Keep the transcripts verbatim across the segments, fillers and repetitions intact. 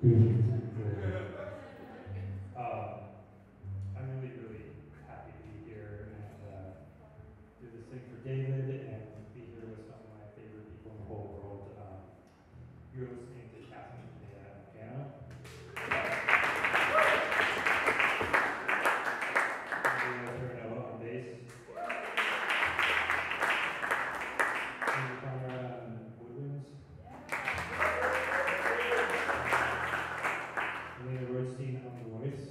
Uh, I'm really, really happy to be here and uh, do this thing for David and be here with some of my favorite people in the whole world. Um, you're listening to Catherine today on piano. Andrea Terranova on bass. Andrew Conrad on woodwinds. Elena Rothstein on the voice.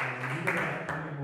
And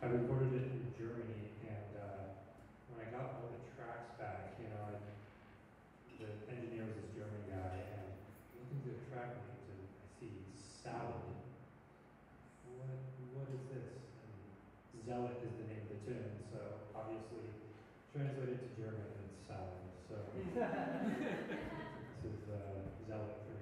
I recorded it in Germany, and uh, when I got all the tracks back, you know, and the engineer was this German guy, and looking through the track names, and I see Salad. What, what is this? And Zealot is the name of the tune, so obviously translated to German, it's Salad. So this is uh, Zealot for me.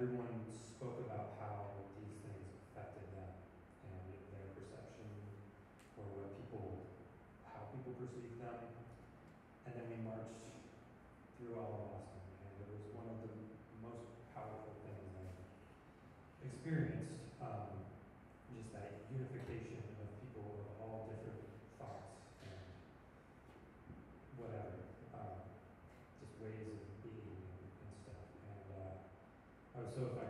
everyone spoke about how these things affected them and their perception, or what people, how people perceive them. And then we marched through all of Austin, and it was one of the most powerful things I've experienced. Um, just that unification of people with all different thoughts and whatever, um, just ways of being and stuff. And uh, I was so affected